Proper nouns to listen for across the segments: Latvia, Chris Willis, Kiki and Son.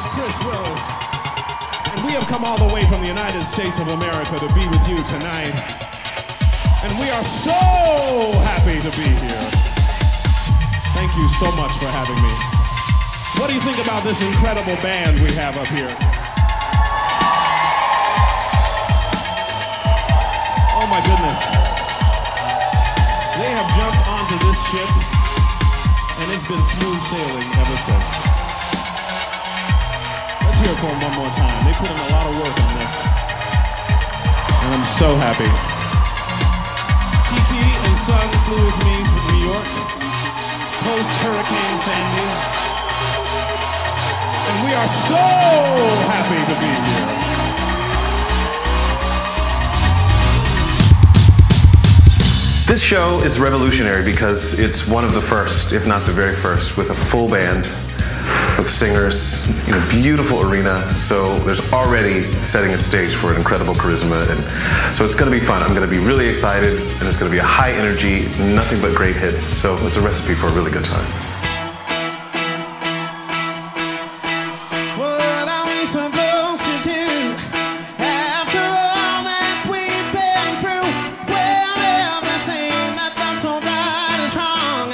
is Chris Willis, and we have come all the way from the United States of America to be with you tonight, and we are so happy to be here. Thank you so much for having me. What do you think about this incredible band we have up here? Oh my goodness. They have jumped onto this ship, and it's been smooth sailing ever since. Here for them one more time. They put in a lot of work on this, and I'm so happy. Kiki and Son flew with me from New York, post-Hurricane Sandy, and we are so happy to be here. This show is revolutionary because it's one of the first, if not the very first, with a full band, with singers, in a beautiful arena, so there's already setting a stage for an incredible charisma, and so it's going to be fun. I'm going to be really excited, and it's going to be a high energy, nothing but great hits, so it's a recipe for a really good time. What are we supposed to do after all that we've been through, when everything that felt so right is wrong?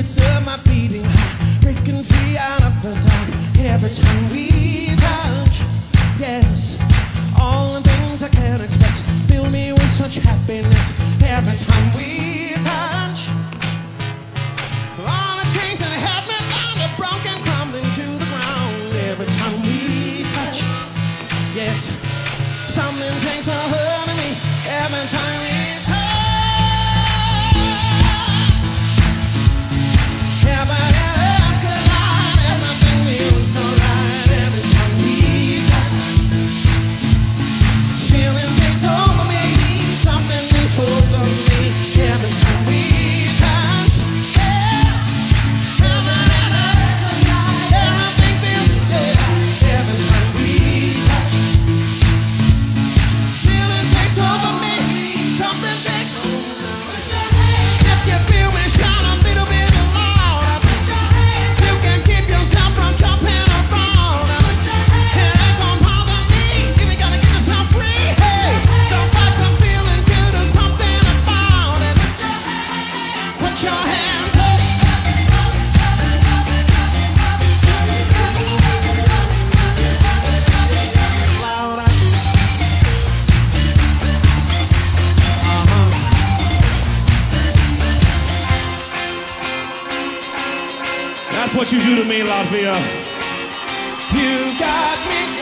Of my beating heart, breaking free out of the dark. Every time we touch, yes, all the things I can't express fill me with such happiness. Every time we touch, all the chains that held me bound are broken, crumbling to the ground. Every time we touch, yes, something takes a hold of me. Every time we touch. That's what you do to me, Latvia. You got me.